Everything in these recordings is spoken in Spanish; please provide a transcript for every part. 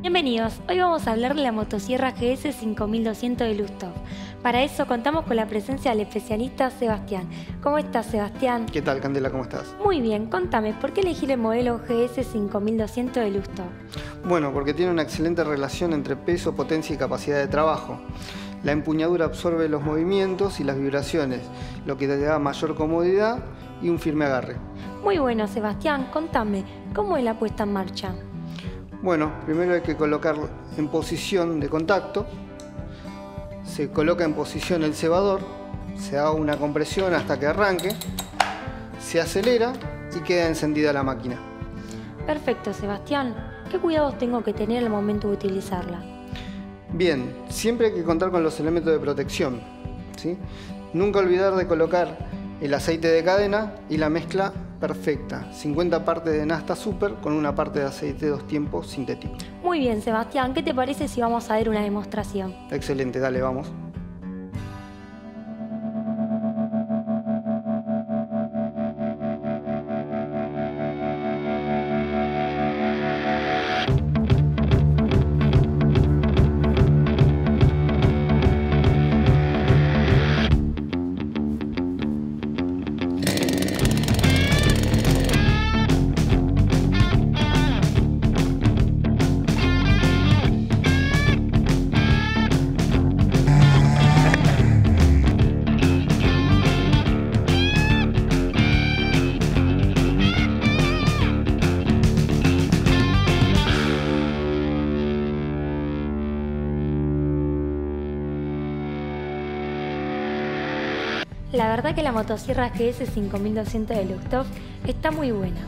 Bienvenidos, hoy vamos a hablar de la motosierra GS 5200 de Lüsqtoff. Para eso contamos con la presencia del especialista Sebastián. ¿Cómo estás, Sebastián? ¿Qué tal, Candela? ¿Cómo estás? Muy bien, contame, ¿por qué elegir el modelo GS 5200 de Lüsqtoff? Bueno, porque tiene una excelente relación entre peso, potencia y capacidad de trabajo. La empuñadura absorbe los movimientos y las vibraciones, lo que te da mayor comodidad y un firme agarre. Muy bueno, Sebastián, contame, ¿cómo es la puesta en marcha? Bueno, primero hay que colocar en posición de contacto, se coloca en posición el cebador, se da una compresión hasta que arranque, se acelera y queda encendida la máquina. Perfecto, Sebastián. ¿Qué cuidados tengo que tener al momento de utilizarla? Bien, siempre hay que contar con los elementos de protección, ¿sí? Nunca olvidar de colocar el aceite de cadena y la mezcla perfecta, 50 partes de nafta super con una parte de aceite 2 tiempos sintético. Muy bien, Sebastián, ¿qué te parece si vamos a ver una demostración? Excelente, dale, vamos. La verdad que la motosierra GS 5200 de Lüsqtoff está muy buena.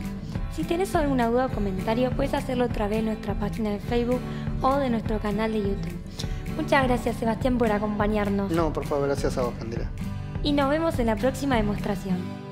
Si tenés alguna duda o comentario, puedes hacerlo a través de nuestra página de Facebook o de nuestro canal de YouTube. Muchas gracias, Sebastián, por acompañarnos. No, por favor, gracias a vos, Candela. Y nos vemos en la próxima demostración.